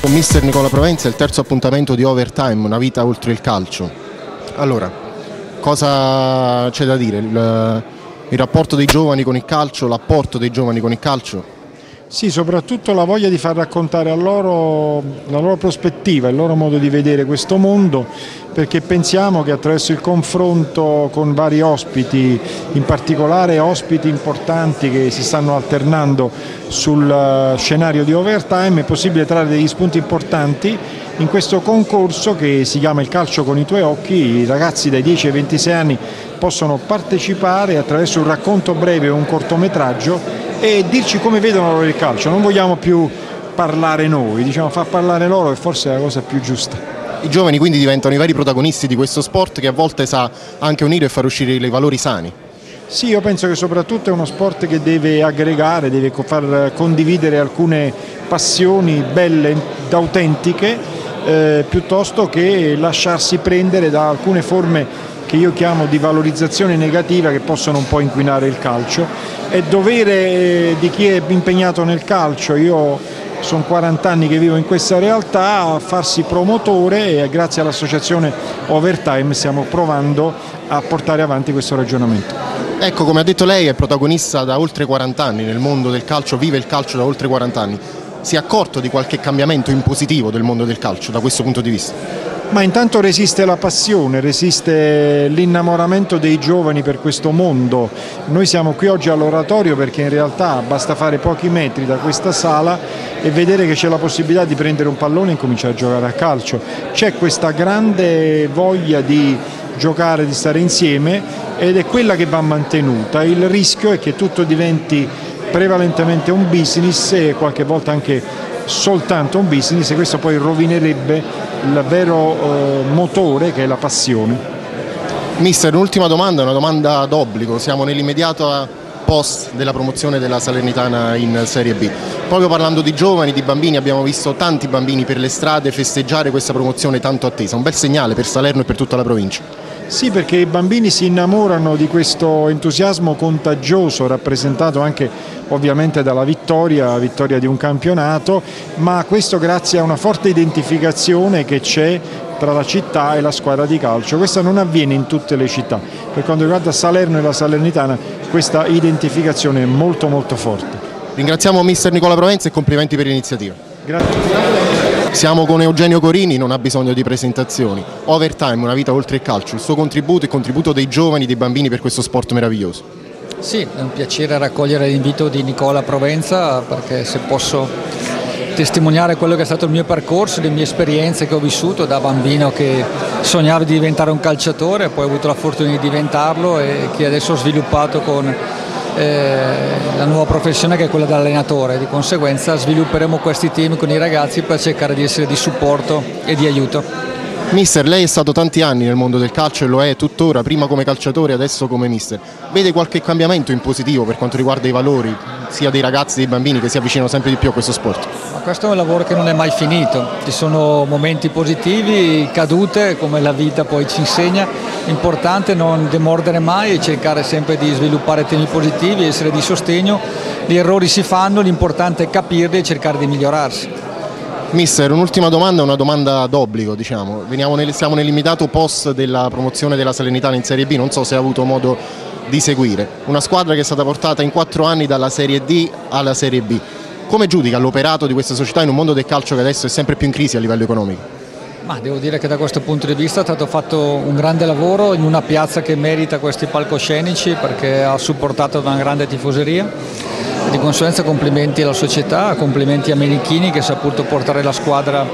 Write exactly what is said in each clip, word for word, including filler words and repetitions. Con mister Nicola Provenza, il terzo appuntamento di Overtime, una vita oltre il calcio. Allora, cosa c'è da dire? Il, il rapporto dei giovani con il calcio, l'apporto dei giovani con il calcio? Sì, soprattutto la voglia di far raccontare a loro la loro prospettiva, il loro modo di vedere questo mondo, perché pensiamo che attraverso il confronto con vari ospiti, in particolare ospiti importanti che si stanno alternando sul scenario di Overtime, è possibile trarre degli spunti importanti in questo concorso che si chiama Il calcio con i tuoi occhi. I ragazzi dai dieci ai ventisei anni possono partecipare attraverso un racconto breve o un cortometraggio e dirci come vedono loro il calcio. Non vogliamo più parlare noi, diciamo far parlare loro, e forse è la cosa più giusta. I giovani quindi diventano i veri protagonisti di questo sport che a volte sa anche unire e far uscire i valori sani. Sì, io penso che soprattutto è uno sport che deve aggregare, deve far condividere alcune passioni belle ed autentiche, eh, piuttosto che lasciarsi prendere da alcune forme che io chiamo di valorizzazione negativa, che possono un po' inquinare il calcio. È dovere di chi è impegnato nel calcio, io sono quaranta anni che vivo in questa realtà, farsi promotore, e grazie all'associazione Overtime stiamo provando a portare avanti questo ragionamento. Ecco, come ha detto lei, è protagonista da oltre quaranta anni nel mondo del calcio, vive il calcio da oltre quaranta anni. Si è accorto di qualche cambiamento in positivo del mondo del calcio da questo punto di vista? Ma intanto resiste la passione, resiste l'innamoramento dei giovani per questo mondo. Noi siamo qui oggi all'oratorio perché in realtà basta fare pochi metri da questa sala e vedere che c'è la possibilità di prendere un pallone e cominciare a giocare a calcio. C'è questa grande voglia di giocare, di stare insieme, ed è quella che va mantenuta. Il rischio è che tutto diventi prevalentemente un business e qualche volta anche soltanto un business, e questo poi rovinerebbe il vero eh, motore che è la passione. Mister, un'ultima domanda, una domanda d'obbligo, siamo nell'immediata post della promozione della Salernitana in Serie B. Proprio parlando di giovani, di bambini, abbiamo visto tanti bambini per le strade festeggiare questa promozione tanto attesa, un bel segnale per Salerno e per tutta la provincia. Sì, perché i bambini si innamorano di questo entusiasmo contagioso, rappresentato anche ovviamente dalla vittoria, la vittoria di un campionato, ma questo grazie a una forte identificazione che c'è tra la città e la squadra di calcio. Questo non avviene in tutte le città. Per quanto riguarda Salerno e la Salernitana, questa identificazione è molto molto forte. Ringraziamo mister Nicola Provenza e complimenti per l'iniziativa. Grazie. Siamo con Eugenio Corini, non ha bisogno di presentazioni. Overtime, una vita oltre il calcio, il suo contributo e il contributo dei giovani, dei bambini per questo sport meraviglioso. Sì, è un piacere raccogliere l'invito di Nicola Provenza, perché se posso testimoniare quello che è stato il mio percorso, le mie esperienze che ho vissuto da bambino che sognavo di diventare un calciatore, poi ho avuto la fortuna di diventarlo e che adesso ho sviluppato con la nuova professione che è quella dell'allenatore. Di conseguenza svilupperemo questi team con i ragazzi per cercare di essere di supporto e di aiuto. Mister, lei è stato tanti anni nel mondo del calcio e lo è tuttora, prima come calciatore, adesso come mister. Vede qualche cambiamento in positivo per quanto riguarda i valori sia dei ragazzi dei bambini che si avvicinano sempre di più a questo sport? Ma questo è un lavoro che non è mai finito, ci sono momenti positivi, cadute, come la vita poi ci insegna. Importante non demordere mai e cercare sempre di sviluppare temi positivi, essere di sostegno. Gli errori si fanno, l'importante è capirli e cercare di migliorarsi. Mister, un'ultima domanda, una domanda d'obbligo, diciamo. Veniamo nel, siamo nell'immediato post della promozione della Salernitana in Serie B, non so se ha avuto modo di seguire. Una squadra che è stata portata in quattro anni dalla Serie D alla Serie B. Come giudica l'operato di questa società in un mondo del calcio che adesso è sempre più in crisi a livello economico? Ma devo dire che da questo punto di vista è stato fatto un grande lavoro in una piazza che merita questi palcoscenici, perché ha supportato una grande tifoseria. Di conseguenza complimenti alla società, complimenti a Menichini che ha saputo portare la squadra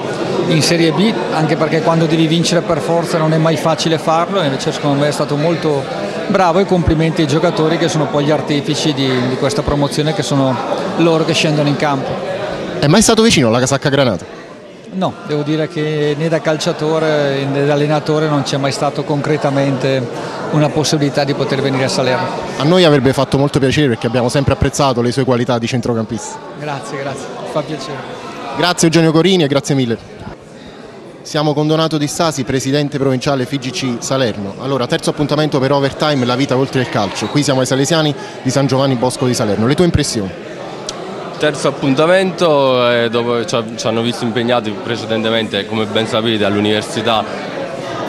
in Serie B, anche perché quando devi vincere per forza non è mai facile farlo, invece secondo me è stato molto bravo, e complimenti ai giocatori che sono poi gli artefici di, di questa promozione, che sono loro che scendono in campo. È mai stato vicino alla casacca granata? No, devo dire che né da calciatore né da allenatore non c'è mai stato concretamente una possibilità di poter venire a Salerno. A noi avrebbe fatto molto piacere, perché abbiamo sempre apprezzato le sue qualità di centrocampista. Grazie, grazie, fa piacere. Grazie Eugenio Corini e grazie mille. Siamo con Donato di Stasi, presidente provinciale F I G C Salerno. Allora, terzo appuntamento per Overtime, la vita oltre il calcio. Qui siamo ai Salesiani di San Giovanni Bosco di Salerno. Le tue impressioni? Terzo appuntamento eh, dove ci, ci hanno visto impegnati precedentemente, come ben sapete, all'università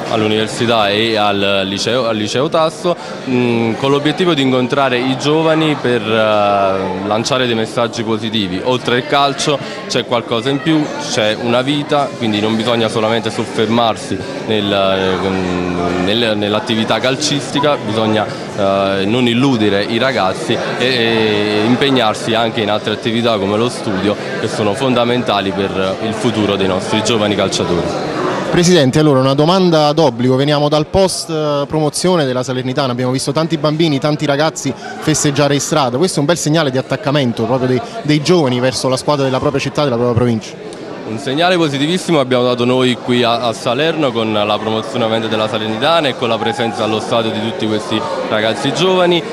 all'università e al liceo, al liceo Tasso, mh, con l'obiettivo di incontrare i giovani per uh, lanciare dei messaggi positivi. Oltre il calcio c'è qualcosa in più, c'è una vita, quindi non bisogna solamente soffermarsi nel, nel, nell'attività calcistica, bisogna uh, non illudere i ragazzi e, e impegnarsi anche in altre attività come lo studio, che sono fondamentali per il futuro dei nostri giovani calciatori. Presidente, allora una domanda d'obbligo, veniamo dal post promozione della Salernitana, abbiamo visto tanti bambini, tanti ragazzi festeggiare in strada, questo è un bel segnale di attaccamento proprio dei, dei giovani verso la squadra della propria città, della propria provincia. Un segnale positivissimo abbiamo dato noi qui a, a Salerno con la promozione della Salernitana e con la presenza allo stadio di tutti questi ragazzi giovani.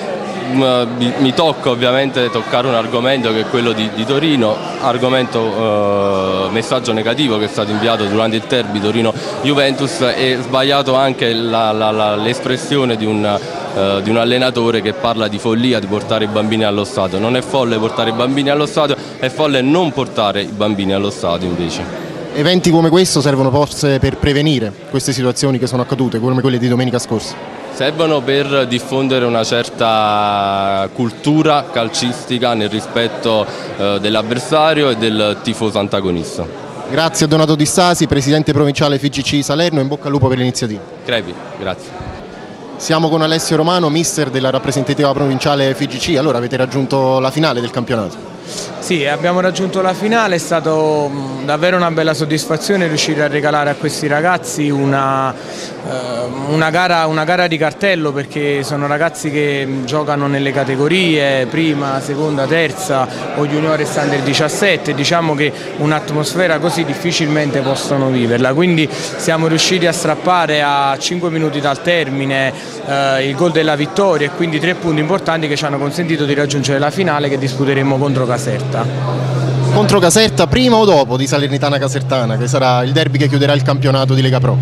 Mi tocca ovviamente toccare un argomento che è quello di, di Torino, argomento eh, messaggio negativo che è stato inviato durante il derby Torino-Juventus, e sbagliato anche l'espressione di un, eh, di un allenatore che parla di follia di portare i bambini allo stadio. Non è folle portare i bambini allo stadio, è folle non portare i bambini allo stadio invece. Eventi come questo servono forse per prevenire queste situazioni che sono accadute, come quelle di domenica scorsa? Servono per diffondere una certa cultura calcistica nel rispetto eh, dell'avversario e del tifoso antagonista. Grazie a Donato di Stasi, presidente provinciale F I G C Salerno, in bocca al lupo per l'iniziativa. Crepi, grazie. Siamo con Alessio Romano, mister della rappresentativa provinciale F I G C. Allora, avete raggiunto la finale del campionato? Sì, abbiamo raggiunto la finale, è stata davvero una bella soddisfazione riuscire a regalare a questi ragazzi una, eh, una, gara, una gara di cartello, perché sono ragazzi che giocano nelle categorie prima, seconda, terza o junior e standard diciassette, diciamo che un'atmosfera così difficilmente possono viverla, quindi siamo riusciti a strappare a cinque minuti dal termine eh, il gol della vittoria e quindi tre punti importanti che ci hanno consentito di raggiungere la finale che disputeremo contro Casertana. Contro Caserta, prima o dopo di Salernitana-Casertana, che sarà il derby che chiuderà il campionato di Lega Pro?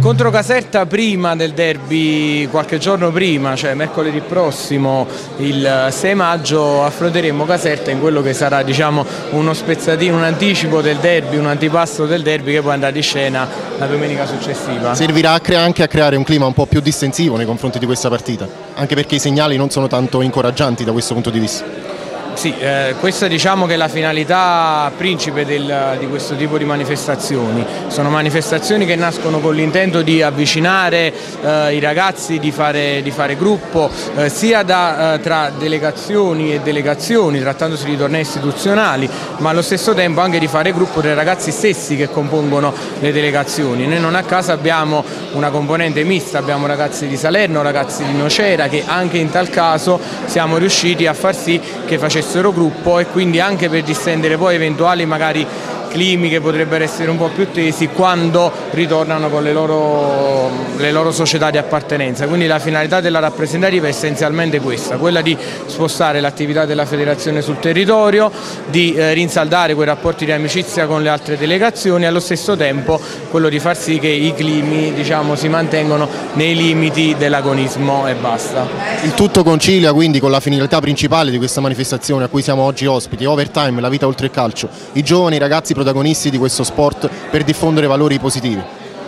Contro Caserta prima del derby, qualche giorno prima, cioè mercoledì prossimo, il sei maggio, affronteremo Caserta in quello che sarà, diciamo, uno spezzatino, un anticipo del derby, un antipasto del derby che poi andrà di scena la domenica successiva. Servirà anche a creare un clima un po' più distensivo nei confronti di questa partita, anche perché i segnali non sono tanto incoraggianti da questo punto di vista. Sì, eh, questa diciamo che è la finalità principe del, di questo tipo di manifestazioni, sono manifestazioni che nascono con l'intento di avvicinare eh, i ragazzi, di fare, di fare gruppo eh, sia da, eh, tra delegazioni e delegazioni, trattandosi di tornei istituzionali, ma allo stesso tempo anche di fare gruppo tra i ragazzi stessi che compongono le delegazioni. Noi non a casa abbiamo una componente mista, abbiamo ragazzi di Salerno, ragazzi di Nocera, che anche in tal caso siamo riusciti a far sì che facessero gruppo e quindi anche per distendere poi eventuali magari climi che potrebbero essere un po' più tesi quando ritornano con le loro, le loro società di appartenenza. Quindi la finalità della rappresentativa è essenzialmente questa, quella di spostare l'attività della federazione sul territorio, di eh, rinsaldare quei rapporti di amicizia con le altre delegazioni e allo stesso tempo quello di far sì che i climi, diciamo, si mantengano nei limiti dell'agonismo e basta. Il tutto concilia quindi con la finalità principale di questa manifestazione a cui siamo oggi ospiti, Overtime, la vita oltre il calcio, i giovani ragazzi protagonisti di questo sport per diffondere valori positivi.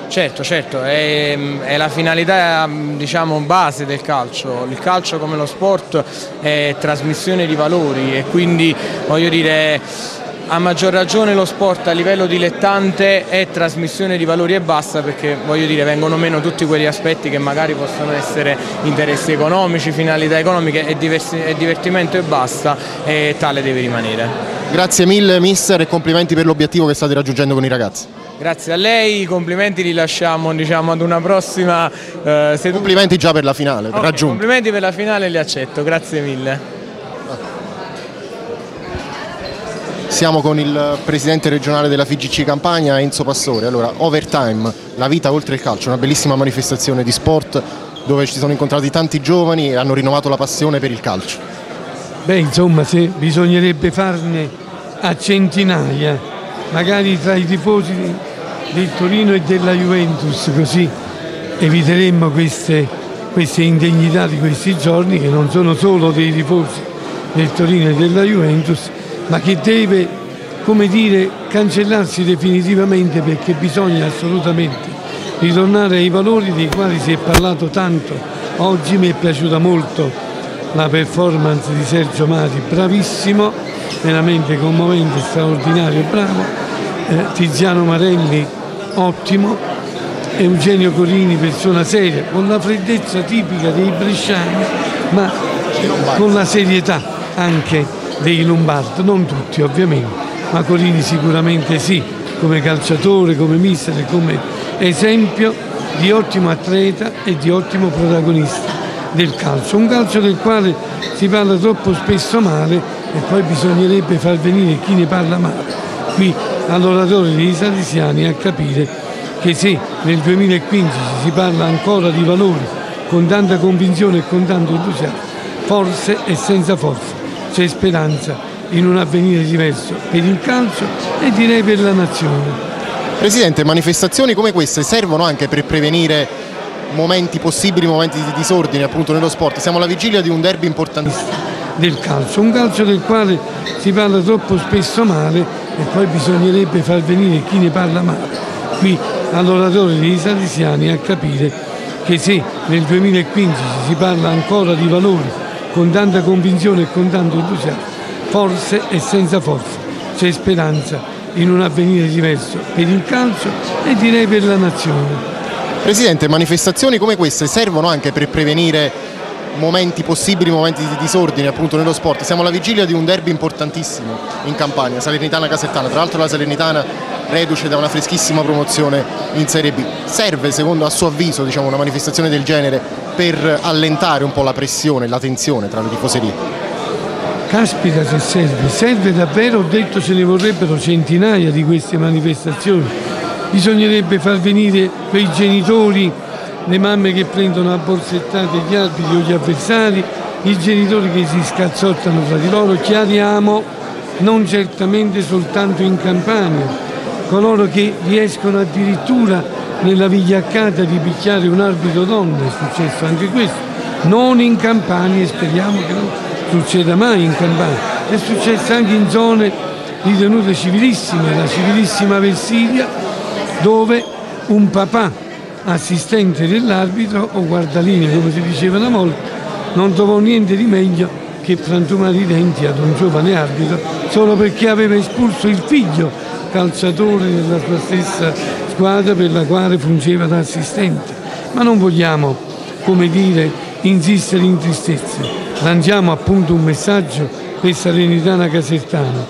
Certo, certo, è, è la finalità, diciamo, base del calcio. Il calcio come lo sport è trasmissione di valori e quindi, voglio dire, a maggior ragione lo sport a livello dilettante è trasmissione di valori e basta, perché, voglio dire, vengono meno tutti quegli aspetti che magari possono essere interessi economici, finalità economiche, e divertimento e basta, e tale deve rimanere. Grazie mille mister e complimenti per l'obiettivo che state raggiungendo con i ragazzi. Grazie a lei, i complimenti li lasciamo, diciamo, ad una prossima eh, seduta. Complimenti già per la finale, okay, raggiunto. Complimenti per la finale li accetto, grazie mille. Siamo con il presidente regionale della F I G C Campania, Enzo Pastore. Allora, Overtime, la vita oltre il calcio, una bellissima manifestazione di sport dove ci sono incontrati tanti giovani e hanno rinnovato la passione per il calcio. Beh, insomma, se bisognerebbe farne a centinaia, magari tra i tifosi del Torino e della Juventus, così eviteremmo queste, queste indegnità di questi giorni, che non sono solo dei tifosi del Torino e della Juventus, ma che deve, come dire, cancellarsi definitivamente, perché bisogna assolutamente ritornare ai valori dei quali si è parlato tanto. Oggi mi è piaciuta molto la performance di Sergio Mari, bravissimo, veramente commovente, straordinario, bravo. eh, Tiziano Marelli ottimo, Eugenio Corini persona seria, con la freddezza tipica dei bresciani ma con la serietà anche dei lombardi, non tutti ovviamente, ma Corini sicuramente sì, come calciatore, come mister, come esempio di ottimo atleta e di ottimo protagonista del calcio, un calcio del quale si parla troppo spesso male, e poi bisognerebbe far venire chi ne parla male qui all'oratorio dei Salesiani a capire che se nel duemilaquindici si parla ancora di valori con tanta convinzione e con tanto entusiasmo, forse e senza forza c'è speranza in un avvenire diverso per il calcio e direi per la nazione. Presidente, manifestazioni come queste servono anche per prevenire momenti possibili, momenti di disordine appunto nello sport. Siamo alla vigilia di un derby importantissimo del calcio, un calcio del quale si parla troppo spesso male, e poi bisognerebbe far venire chi ne parla male qui all'oratorio dei Salesiani a capire che se nel duemilaquindici si parla ancora di valori con tanta convinzione e con tanto entusiasmo, forse e senza forza c'è speranza in un avvenire diverso per il calcio e direi per la nazione. Presidente, manifestazioni come queste servono anche per prevenire momenti possibili, momenti di disordine appunto nello sport. Siamo alla vigilia di un derby importantissimo in Campania, Salernitana-Casertana, tra l'altro la Salernitana reduce da una freschissima promozione in Serie B. Serve, secondo, a suo avviso, diciamo, una manifestazione del genere per allentare un po' la pressione, la tensione tra le tifoserie? Caspita se serve, serve davvero, ho detto ce ne vorrebbero centinaia di queste manifestazioni. Bisognerebbe far venire quei genitori, le mamme che prendono a borsettate gli arbitri o gli avversari, i genitori che si scazzottano tra di loro. Chiariamo, non certamente soltanto in Campania, coloro che riescono addirittura nella vigliaccata di picchiare un arbitro donna, è successo anche questo, non in Campania e speriamo che non succeda mai in Campania, è successo anche in zone ritenute civilissime, la civilissima Versilia, dove un papà assistente dell'arbitro o guardalinee, come si diceva una volta, non trovò niente di meglio che frantumare i denti ad un giovane arbitro solo perché aveva espulso il figlio calciatore della sua stessa squadra per la quale fungeva da assistente. Ma non vogliamo, come dire, insistere in tristezze, lanciamo appunto un messaggio per Salernitana Casertana: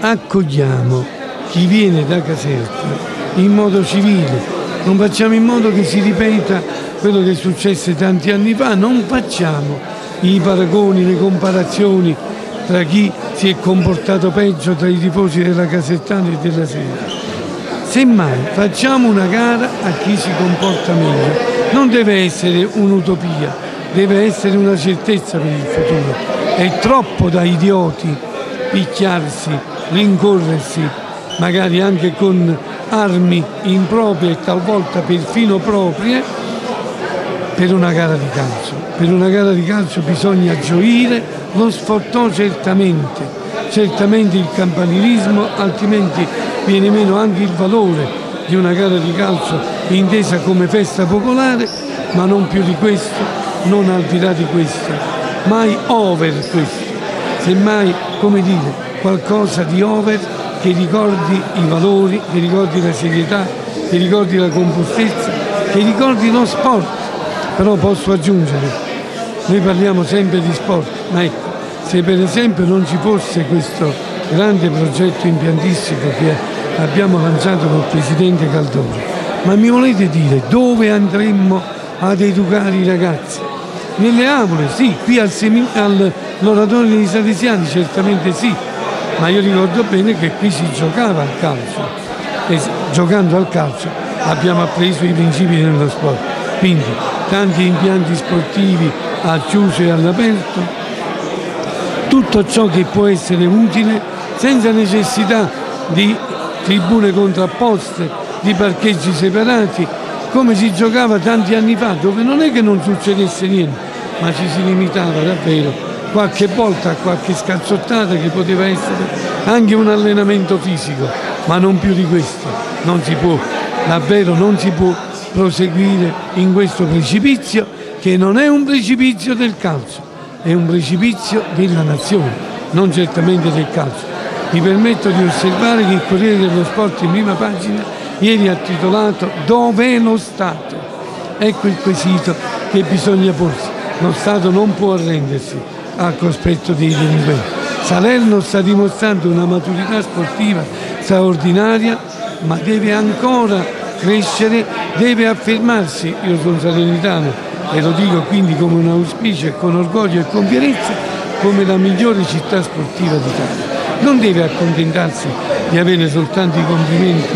accogliamo chi viene da Caserta in modo civile, non facciamo in modo che si ripeta quello che successe tanti anni fa, non facciamo i paragoni, le comparazioni tra chi si è comportato peggio tra i tifosi della Casertana e della Serie. Semmai facciamo una gara a chi si comporta meglio. Non deve essere un'utopia, deve essere una certezza per il futuro. È troppo da idioti picchiarsi, rincorrersi, magari anche con armi improprie e talvolta perfino proprie per una gara di calcio. Per una gara di calcio bisogna gioire, lo sfottò certamente, certamente il campanilismo, altrimenti viene meno anche il valore di una gara di calcio intesa come festa popolare, ma non più di questo, non al di là di questo, mai over questo, semmai, come dire, qualcosa di over che ricordi i valori, che ricordi la serietà, che ricordi la compostezza, che ricordi lo sport. Però posso aggiungere, noi parliamo sempre di sport, ma ecco, se per esempio non ci fosse questo grande progetto impiantistico che abbiamo lanciato col Presidente Caldoni, ma mi volete dire dove andremmo ad educare i ragazzi? Nelle aule, sì, qui al all'oratorio dei Salesiani certamente sì, ma io ricordo bene che qui si giocava al calcio e giocando al calcio abbiamo appreso i principi dello sport, quindi tanti impianti sportivi al chiuso e all'aperto, tutto ciò che può essere utile senza necessità di tribune contrapposte, di parcheggi separati, come si giocava tanti anni fa, dove non è che non succedesse niente, ma ci si limitava davvero qualche volta a qualche scazzottata che poteva essere anche un allenamento fisico, ma non più di questo. Non si può, davvero non si può proseguire in questo precipizio, che non è un precipizio del calcio, è un precipizio della nazione, non certamente del calcio. Mi permetto di osservare che il Corriere dello Sport in prima pagina ieri ha titolato "Dov'è lo Stato?". Ecco il quesito che bisogna porsi. Lo Stato non può arrendersi al cospetto dei delinquenti. Salerno sta dimostrando una maturità sportiva straordinaria, ma deve ancora crescere, deve affermarsi. Io sono salernitano e lo dico quindi come un auspicio e con orgoglio e con fierezza, come la migliore città sportiva d'Italia. Non deve accontentarsi di avere soltanto i complimenti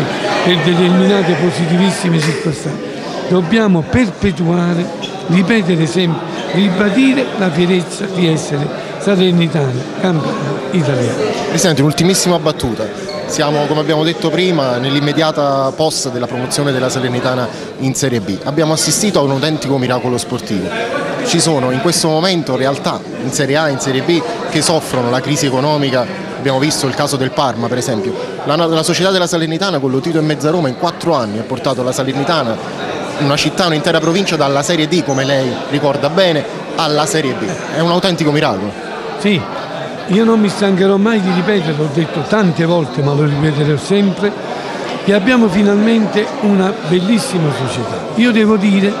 per determinate positivissime circostanze. Dobbiamo perpetuare, ripetere sempre, ribadire la fierezza di essere salernitani, campioni italiani. Presidente, un'ultimissima battuta. Siamo, come abbiamo detto prima, nell'immediata posta della promozione della Salernitana in Serie B. Abbiamo assistito a un autentico miracolo sportivo. Ci sono in questo momento realtà in Serie A e in Serie B che soffrono la crisi economica. Abbiamo visto il caso del Parma, per esempio. La, la società della Salernitana con Lotito e Mezzaroma in quattro anni ha portato la Salernitana, una città, un'intera provincia, dalla Serie D, come lei ricorda bene, alla Serie B. È un autentico miracolo. Sì, io non mi stancherò mai di ripetere, l'ho detto tante volte ma lo ripeterò sempre, che abbiamo finalmente una bellissima società. Io devo dire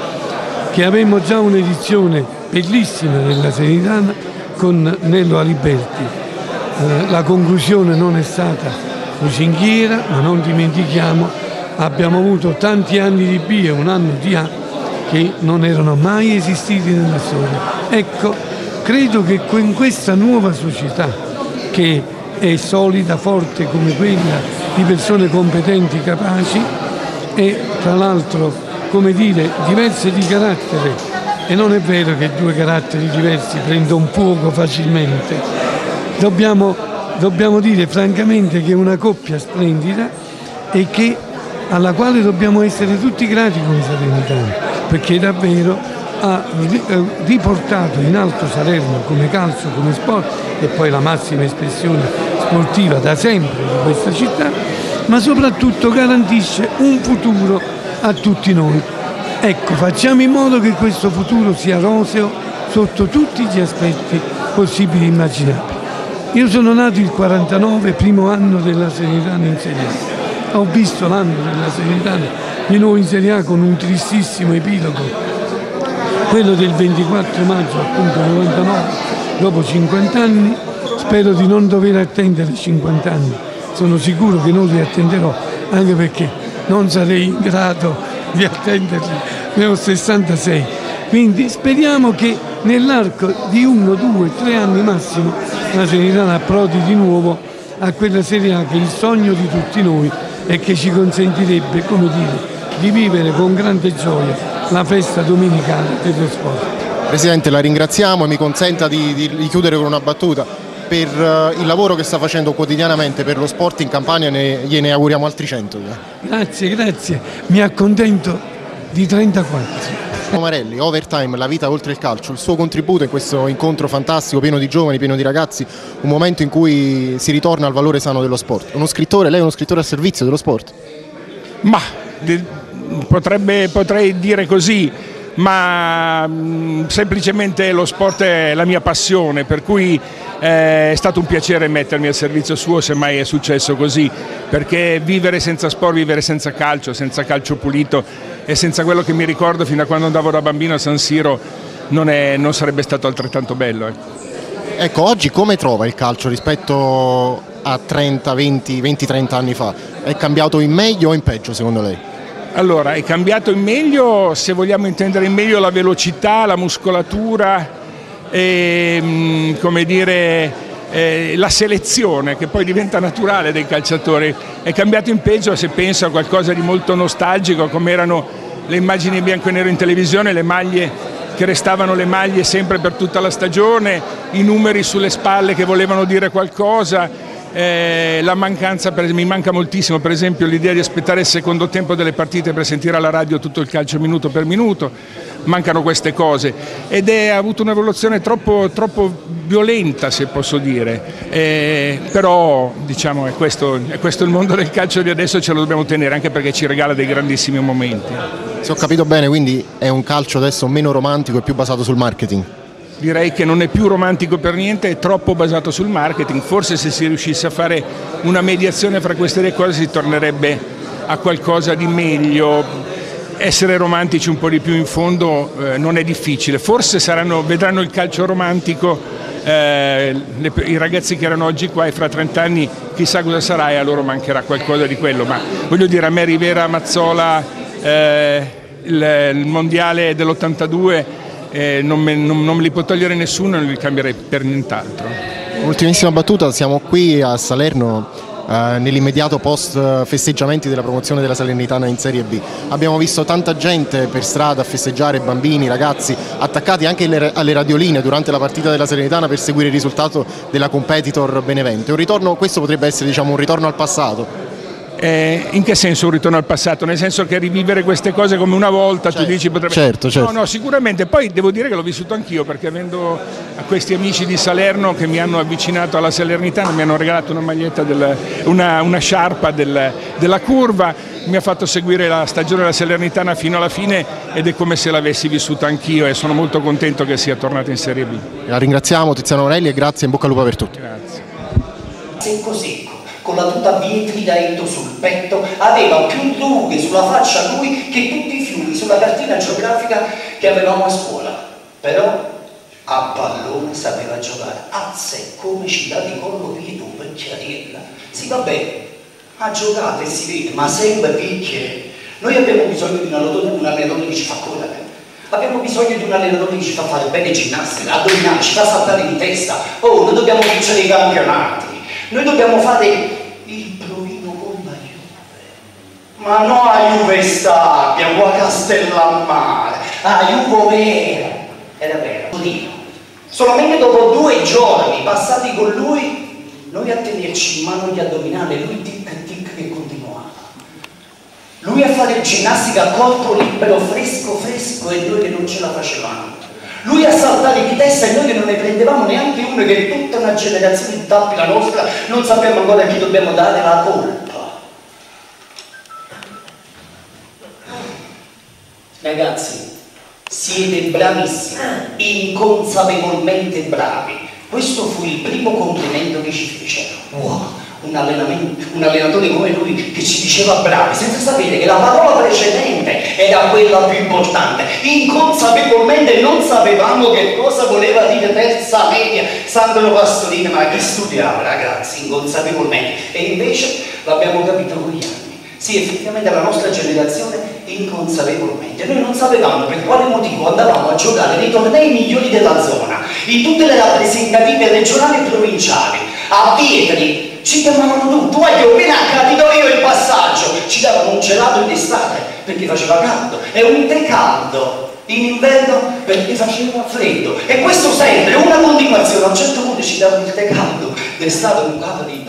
che avevamo già un'edizione bellissima della Salernitana con Nello Aliberti. Eh, la conclusione non è stata lusinghiera, ma non dimentichiamo, abbiamo avuto tanti anni di B e un anno di A che non erano mai esistiti nella storia. Ecco, credo che con questa nuova società, che è solida, forte come quella di persone competenti, capaci e tra l'altro, come dire, diverse di carattere, e non è vero che due caratteri diversi prendono fuoco facilmente, dobbiamo, dobbiamo dire francamente che è una coppia splendida e che alla quale dobbiamo essere tutti grati come salernitani, perché davvero ha riportato in alto Salerno come calcio, come sport, e poi la massima espressione sportiva da sempre di questa città, ma soprattutto garantisce un futuro a tutti noi. Ecco, facciamo in modo che questo futuro sia roseo sotto tutti gli aspetti possibili e immaginabili. Io sono nato il quarantanove, primo anno della Salernitana in Serie A. Ho visto l'anno della Salernitana di nuovo in Serie A con un tristissimo epilogo, quello del ventiquattro maggio appunto novantanove, dopo cinquanta anni. Spero di non dover attendere cinquanta anni, sono sicuro che non li attenderò, anche perché non sarei in grado di attenderli, ne ho sessantasei. Quindi speriamo che nell'arco di uno, due, tre anni massimo la Salernitana approdi di nuovo a quella Serie A che è il sogno di tutti noi e che ci consentirebbe, come dire, di vivere con grande gioia la festa domenicale dello sport. Presidente, la ringraziamo e mi consenta di, di, di chiudere con una battuta. Per uh, il lavoro che sta facendo quotidianamente per lo sport in Campania ne, gliene auguriamo altri cento. Grazie, grazie. Mi accontento di trentaquattro. Marelli, Overtime, la vita oltre il calcio, il suo contributo in questo incontro fantastico, pieno di giovani, pieno di ragazzi, un momento in cui si ritorna al valore sano dello sport. Uno scrittore, lei è uno scrittore al servizio dello sport? Ma potrebbe, potrei dire così, ma mh, semplicemente lo sport è la mia passione, per cui eh, è stato un piacere mettermi al servizio suo, se mai è successo così, perché vivere senza sport, vivere senza calcio, senza calcio pulito e senza quello che mi ricordo fino a quando andavo da bambino a San Siro non, è, non sarebbe stato altrettanto bello. Eh. Ecco, oggi come trova il calcio rispetto a trenta, venti, venti, trenta anni fa? È cambiato in meglio o in peggio secondo lei? Allora, è cambiato in meglio, se vogliamo intendere in meglio, la velocità, la muscolatura e, come dire, eh, la selezione che poi diventa naturale dei calciatori. È cambiato in peggio se penso a qualcosa di molto nostalgico, come erano le immagini in bianco e nero in televisione, le maglie che restavano le maglie sempre per tutta la stagione, i numeri sulle spalle che volevano dire qualcosa. Eh, la mancanza, per, mi manca moltissimo per esempio l'idea di aspettare il secondo tempo delle partite per sentire alla radio tutto il calcio minuto per minuto, mancano queste cose, ed è ha avuto un'evoluzione troppo, troppo violenta, se posso dire, eh, però diciamo è questo, è questo il mondo del calcio di adesso, ce lo dobbiamo tenere, anche perché ci regala dei grandissimi momenti. Se ho capito bene, quindi è un calcio adesso meno romantico e più basato sul marketing? Direi che non è più romantico per niente, è troppo basato sul marketing. Forse se si riuscisse a fare una mediazione fra queste due cose si tornerebbe a qualcosa di meglio. Essere romantici un po' di più in fondo eh, non è difficile. Forse saranno, vedranno il calcio romantico eh, le, i ragazzi che erano oggi qua, e fra trent'anni chissà cosa sarà, e a loro mancherà qualcosa di quello. Ma voglio dire, a me Rivera, Mazzola, eh, il, il mondiale dell'ottantadue Eh, non, me, non, non me li può togliere nessuno, non li cambierei per nient'altro. Ultimissima battuta, siamo qui a Salerno eh, nell'immediato post festeggiamenti della promozione della Salernitana in Serie B. Abbiamo visto tanta gente per strada a festeggiare, bambini, ragazzi, attaccati anche alle, alle radioline durante la partita della Salernitana per seguire il risultato della competitor Benevento. Un ritorno, questo potrebbe essere, diciamo, un ritorno al passato. Eh, in che senso un ritorno al passato? Nel senso che rivivere queste cose come una volta, certo, tu dici potrebbe... Certo, certo. No, no, sicuramente. Poi devo dire che l'ho vissuto anch'io, perché avendo a questi amici di Salerno che mi hanno avvicinato alla Salernitana, mi hanno regalato una maglietta, del, una, una sciarpa del, della curva, mi ha fatto seguire la stagione della Salernitana fino alla fine, ed è come se l'avessi vissuta anch'io, e sono molto contento che sia tornata in Serie B. La ringraziamo, Tiziano Marelli, e grazie, in bocca al lupo per tutti. Grazie. E così, con la tuta pietrida etto sul petto, aveva più rughe sulla faccia lui che tutti i fiori sulla cartina geografica che avevamo a scuola. Però a pallone sapeva giocare, azza e come ci dà di collo vito, vecchiarella. Sì, va bene, ha giocato e si vede, ma sempre picchiere. Noi abbiamo bisogno di un allenatore che ci fa correre. Abbiamo bisogno di un allenatore che ci fa fare bene ginnastica, addominali, ci fa saltare di testa. Oh, noi dobbiamo vincere i campionati. Noi dobbiamo fare il provino con la Juve, ma non a Juve Stabia o a Castellammare, a Juve vera, era vero. Solamente dopo due giorni passati con lui, noi a tenerci in mano gli addominali, lui tic tic che continuava. Lui a fare ginnastica a corpo libero, fresco fresco, e noi che non ce la facevamo. Lui a saltare di testa e noi che non ne prendevamo neanche uno, che tutta una generazione di tappi la nostra, non sappiamo ancora a chi dobbiamo dare la colpa. Ragazzi, siete bravissimi, inconsapevolmente bravi. Questo fu il primo complimento che ci fecero. Wow, un, un allenatore come lui che ci diceva bravi, senza sapere che la parola precedente era quella più importante. Inconsapevolmente non sapevamo che cosa voleva dire terza media. Sandro Pastorino, ma che studiava, ragazzi, inconsapevolmente. E invece l'abbiamo capito con gli anni. Sì, effettivamente la nostra generazione inconsapevolmente. Noi non sapevamo per quale motivo andavamo a giocare nei tornei migliori della zona, in tutte le rappresentative regionali e provinciali, a Pietri. Ci chiamavano tutti, poi ho appena capito io il passaggio, ci davano un gelato in estate perché faceva caldo, e un tè caldo in inverno perché faceva freddo, e questo sempre, una continuazione, a un certo punto ci davano il tè caldo, l'estate un caldo di